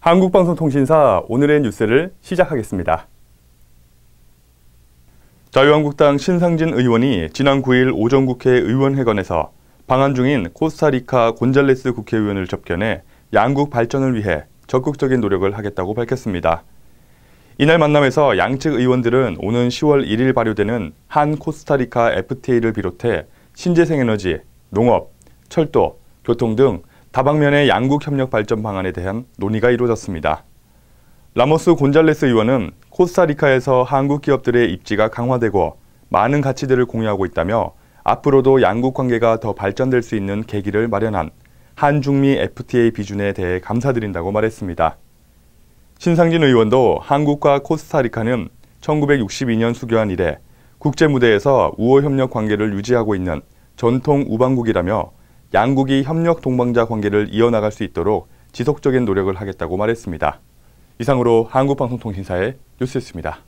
한국방송통신사 오늘의 뉴스를 시작하겠습니다. 자유한국당 신상진 의원이 지난 9일 오전국회 의원회관에서 방한 중인 코스타리카 곤잘레스 국회의원을 접견해 양국 발전을 위해 적극적인 노력을 하겠다고 밝혔습니다. 이날 만남에서 양측 의원들은 오는 10월 1일 발효되는 한 코스타리카 FTA를 비롯해 신재생에너지, 농업, 철도, 교통 등 다방면의 양국 협력 발전 방안에 대한 논의가 이루어졌습니다. 라모스 곤잘레스 의원은 코스타리카에서 한국 기업들의 입지가 강화되고 많은 가치들을 공유하고 있다며 앞으로도 양국 관계가 더 발전될 수 있는 계기를 마련한 한중미 FTA 비준에 대해 감사드린다고 말했습니다. 신상진 의원도 한국과 코스타리카는 1962년 수교한 이래 국제무대에서 우호협력 관계를 유지하고 있는 전통 우방국이라며 양국이 협력 동반자 관계를 이어나갈 수 있도록 지속적인 노력을 하겠다고 말했습니다. 이상으로 한국방송통신사의 뉴스였습니다.